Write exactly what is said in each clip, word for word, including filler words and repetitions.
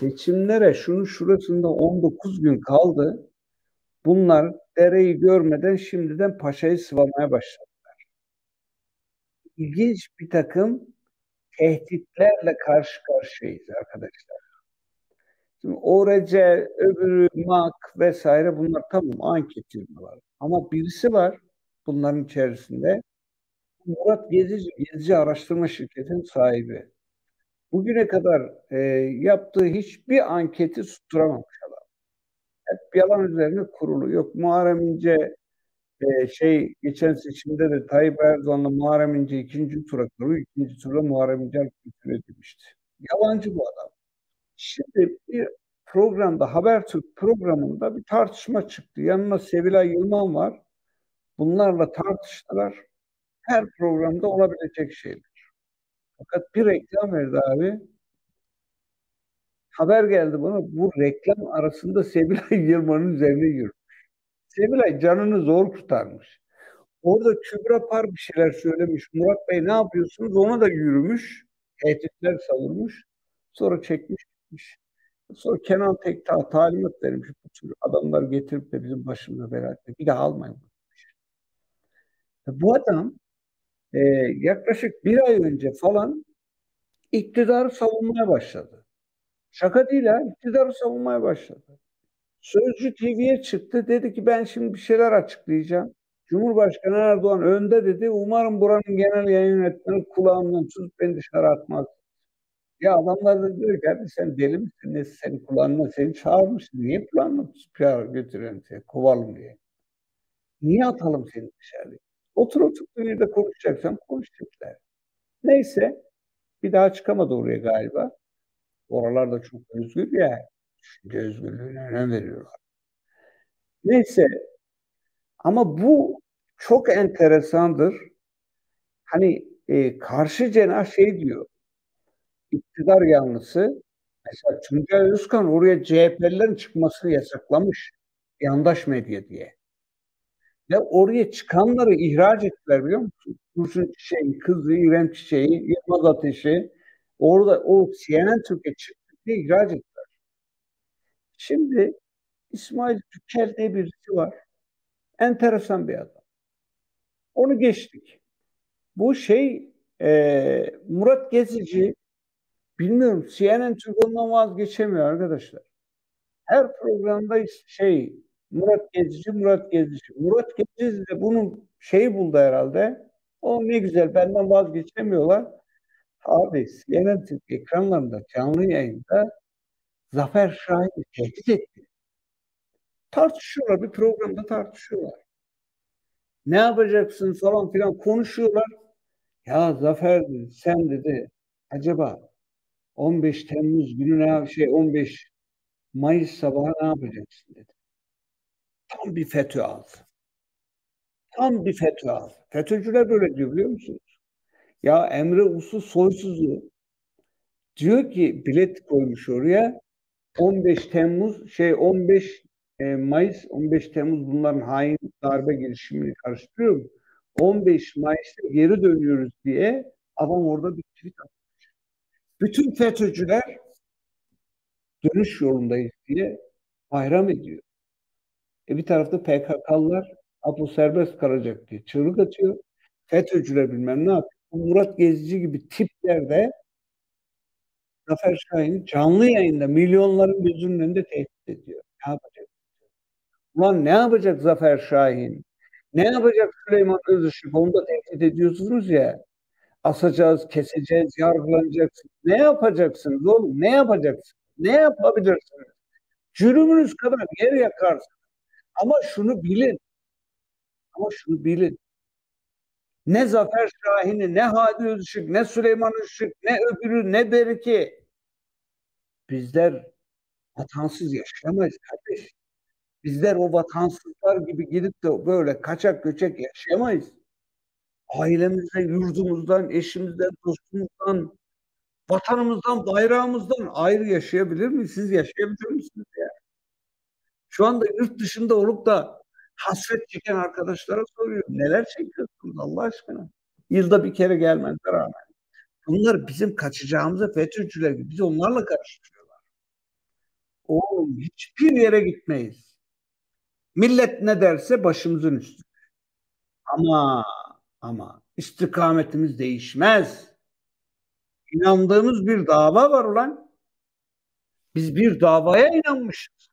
seçimlere şunun şurasında on dokuz gün kaldı. Bunlar dereyi görmeden şimdiden paşayı sıvamaya başladılar. İlginç bir takım tehditlerle karşı karşıyayız arkadaşlar. Şimdi O R C, öbürü M A K vesaire, bunlar tamam anket var. Ama birisi var bunların içerisinde. Murat Gezici, Gezici Araştırma Şirketi'nin sahibi. Bugüne kadar e, yaptığı hiçbir anketi tutturamamış adam. Hep yalan üzerine kurulu. Yok Muharrem İnce e, şey geçen seçimde de Tayyip Erdoğan'la Muharrem İnce ikinci tura kurulu. İkinci turda Muharrem İnce edilmişti. Yalancı bu adam. Şimdi bir programda, Habertürk programında bir tartışma çıktı. Yanına Sevilay Yılman var. Bunlarla tartıştılar. Her programda olabilecek şeyler. Fakat bir reklam verdi abi. Haber geldi bana. Bu reklam arasında Sevilay Yılman'ın üzerine yürümüş. Sevilay canını zor kurtarmış. Orada Kübra Par bir şeyler söylemiş. Murat Bey ne yapıyorsunuz? Ona da yürümüş. Tehditler savurmuş. Sonra çekmiş gitmiş. Sonra Kenan Tektaş talimat vermiş. Bu tür adamlar getirip de bizim başımıza bela. Bir daha almayın. Bu adam Ee, yaklaşık bir ay önce falan iktidarı savunmaya başladı. Şaka değil ha, iktidarı savunmaya başladı. Sözcü T V'ye çıktı, dedi ki ben şimdi bir şeyler açıklayacağım. Cumhurbaşkanı Erdoğan önde dedi, umarım buranın genel yayın yönetmeni kulağımdan tutup beni dışarı atmaz. Ya adamlar da diyor ki sen deli misin, ne senin kulağına seni çağırmışsın, niye kulağına tutup götürelim seni, kovalım diye. Niye atalım seni dışarıya? Otur otur dünyada konuşacaksam konuşacaklar. Neyse bir daha çıkamadı oraya galiba. Oralarda çok özgür ya. Şimdi özgürlüğüne önem veriyorlar. Neyse ama bu çok enteresandır. Hani e, karşı cenah şey diyor. İktidar yanlısı. Mesela Çınca Özkan oraya C H P'lilerin çıkmasını yasaklamış. Yandaş medya diye. Ve oraya çıkanları ihraç ettiler biliyor musun? Tursun Çiçek, kızı, İrem Çiçek'i, Yılmaz Ateş'i orada o C N N Türk'e çıktı diye ihraç ettiler. Şimdi İsmail Türker diye birisi var. Enteresan bir adam. Onu geçtik. Bu şey e, Murat Gezici, bilmiyorum C N N Türk ondan vazgeçemiyor arkadaşlar. Her programda şey Murat Gezici, Murat Gezici. Murat Gezici de bunun şeyi buldu herhalde. O ne güzel, benden vazgeçemiyorlar. Abi C N N Türk ekranlarında, canlı yayında Zafer Şahin'i tehdit etti. Tartışıyorlar, bir programda tartışıyorlar. Ne yapacaksın falan filan konuşuyorlar. Ya Zafer sen dedi, acaba on beş Temmuz gününe şey on beş Mayıs sabahı ne yapacaksın dedi. Tam bir FETÖ ağzı. Tam bir FETÖ ağzı. FETÖ'cüler böyle diyor biliyor musunuz? Ya Emre Uslu soysuzu diyor ki bilet koymuş oraya on beş Temmuz şey on beş Mayıs on beş Temmuz bunların hain darbe girişimini karıştırıyorum. on beş Mayıs'ta geri dönüyoruz diye adam orada bir tweet atmış. Bütün FETÖ'cüler dönüş yolundayız diye bayram ediyor. E bir tarafta P K K'lılar Apo serbest kalacak diye çığlık atıyor. FETÖ'cüler bilmem ne yapıyor. Murat Gezici gibi tiplerde Zafer Şahin'i canlı yayında milyonların gözünün önünde tehdit ediyor. Ne yapacak? Ulan ne yapacak Zafer Şahin? Ne yapacak Süleyman Özışık? Onu da tehdit ediyorsunuz ya. Asacağız, keseceğiz, yargılanacaksınız. Ne yapacaksınız oğlum? Ne yapacaksınız? Ne yapabilirsiniz? Cürümünüz kadar yer yakarsınız. Ama şunu bilin, ama şunu bilin, ne Zafer Şahin'i, ne Hadi Özışık, ne Süleyman Özışık, ne öbürü, ne Beriki. Bizler vatansız yaşayamayız kardeş. Bizler o vatansızlar gibi gidip de böyle kaçak göçek yaşayamayız. Ailemizden, yurdumuzdan, eşimizden, dostumuzdan, vatanımızdan, bayrağımızdan ayrı yaşayabilir miyiz? Siz yaşayabilir misiniz ya? Şu anda yurt dışında olup da hasret çeken arkadaşlara soruyorum. Neler çekiyorsunuz Allah aşkına? Yılda bir kere gelmenize rağmen. Bunlar bizim kaçacağımıza FETÖ'cüler gibi. Biz onlarla karıştırıyorlar. Oğlum hiçbir yere gitmeyiz. Millet ne derse başımızın üstü. Ama ama istikametimiz değişmez. İnandığımız bir dava var ulan. Biz bir davaya inanmışız.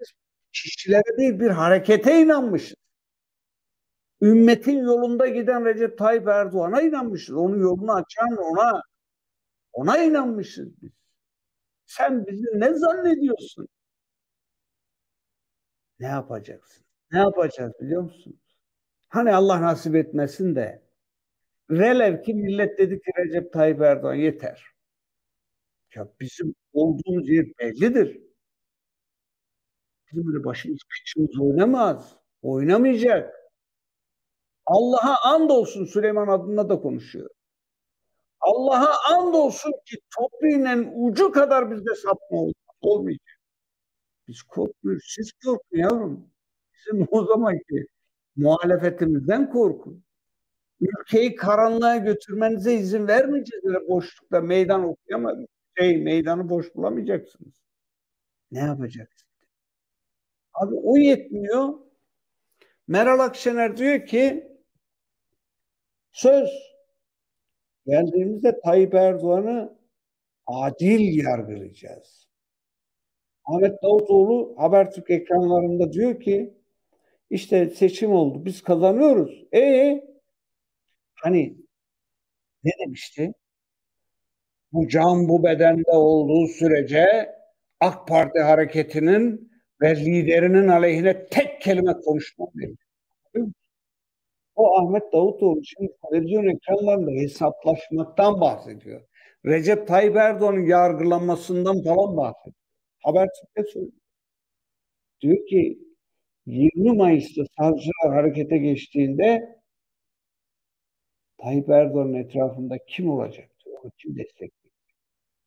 Biz kişilere değil bir harekete inanmışız. Ümmetin yolunda giden Recep Tayyip Erdoğan'a inanmışız. Onun yolunu açan ona ona inanmışız biz. Sen bizi ne zannediyorsun? Ne yapacaksın? Ne yapacağız biliyor musunuz? Hani Allah nasip etmesin de velev ki millet dedi ki Recep Tayyip Erdoğan yeter. Ya bizim olduğumuz yer bellidir. Bizim böyle başımız kıçımız oynamaz. Oynamayacak. Allah'a andolsun Süleyman adına da konuşuyor. Allah'a andolsun ki toprağın ucu kadar bizde sapma olmayacak. Biz korkmuyoruz. Siz korkun yavrum. Bizim o zamanki muhalefetimizden korkun. Ülkeyi karanlığa götürmenize izin vermeyeceğiz. Böyle boşlukta meydan okuyamayız. Şey, meydanı boş bulamayacaksınız. Ne yapacaksınız? Abi o yetmiyor. Meral Akşener diyor ki söz geldiğimizde Tayyip Erdoğan'ı adil yargılayacağız. Ahmet Davutoğlu Habertürk ekranlarında diyor ki işte seçim oldu. Biz kazanıyoruz. Eee hani ne demişti? Bu can bu bedende olduğu sürece AK Parti hareketinin ve liderinin aleyhine tek kelime konuşmam dedi. O Ahmet Davutoğlu şimdi televizyon ekranlarında hesaplaşmaktan bahsediyor. Recep Tayyip Erdoğan'ın yargılanmasından falan bahsediyor. Habertürk'te söylüyor. Diyor ki yirmi Mayıs'ta savcılar harekete geçtiğinde Tayyip Erdoğan'ın etrafında kim olacak? Onu kim destekleyecek?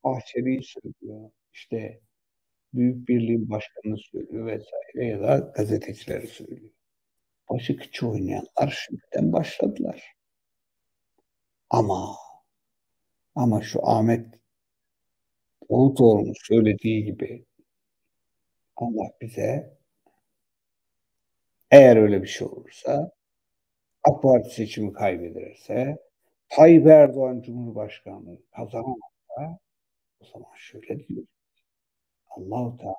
Bahçeli'yi söylüyor. İşte Büyük Birliğin başkanını söylüyor vesaire ya da gazetecileri söylüyor. Başı kıçı oynayanlar şimdiden başladılar. Ama ama şu Ahmet Davutoğlu'nun söylediği gibi Allah bize eğer öyle bir şey olursa AK Parti seçimi kaybederse Tayyip Erdoğan Cumhurbaşkanlığı kazanamazsa o zaman şöyle diyor. Allah-u Teala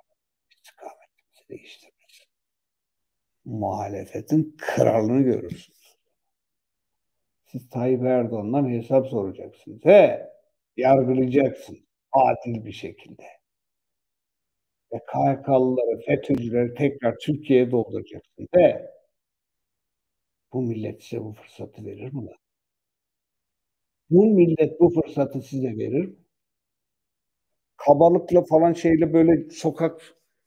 istikametimizi değiştirmez. Muhalefetin kralını görürsünüz. Siz Tayyip Erdoğan'dan hesap soracaksınız. He, yargılayacaksınız. Adil bir şekilde. Ve K H K'lıları, FETÖ'cüleri tekrar Türkiye'ye dolduracaksınız. He, bu millet size bu fırsatı verir mi? Bu millet bu fırsatı size verir mi? Kabalıkla falan şeyle böyle sokak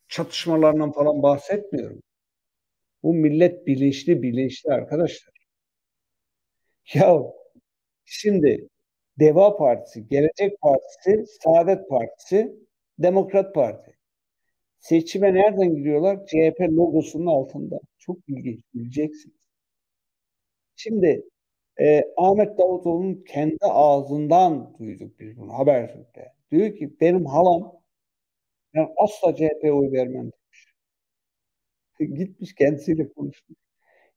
çatışmalarından falan bahsetmiyorum. Bu millet bilinçli bilinçli arkadaşlar. Ya şimdi Deva Partisi, Gelecek Partisi, Saadet Partisi, Demokrat Parti. Seçime nereden giriyorlar? C H P logosunun altında. Çok ilginç, bileceksiniz. Şimdi e, Ahmet Davutoğlu'nun kendi ağzından duyduk biz bunu Habertürk'te. Diyor ki benim halam ben asla C H P'ye oy vermem demiş. Gitmiş kendisiyle konuşmuş.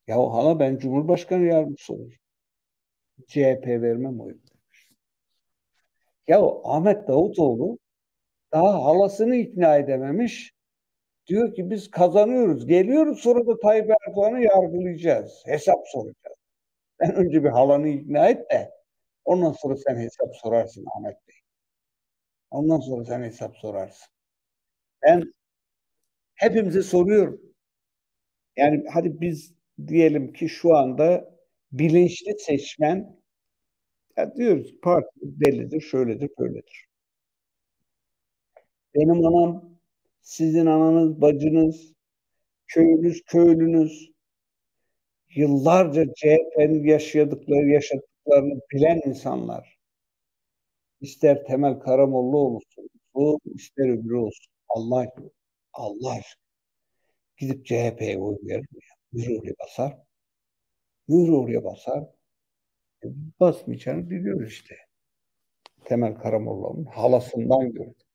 Ya o hala ben Cumhurbaşkanı yardımcısı olacağım. C H P vermem oy demiş. Ya o Ahmet Davutoğlu daha halasını ikna edememiş. Diyor ki biz kazanıyoruz. Geliyoruz sonra da Tayyip Erdoğan'ı yargılayacağız. Hesap soracağız. Ben önce bir halanı ikna et de ondan sonra sen hesap sorarsın Ahmet Bey. Ondan sonra sen hesap sorarsın. Ben hepimize soruyorum. Yani hadi biz diyelim ki şu anda bilinçli seçmen ya diyoruz parti bellidir, şöyledir, böyledir. Benim anam, sizin ananız, bacınız, köyünüz, köylünüz yıllarca C H P'nin yaşadıkları, yaşadıklarını bilen insanlar. İster Temel Karamollu olsun, o ister öbürü olsun. Allah aşkına, Allah aşkına. Gidip C H P'ye oy vermiyor. Mühür oraya basar. Mühür oraya basar. Basmayacağını biliyoruz işte. Temel Karamollaoğlu'nun halasından gördük.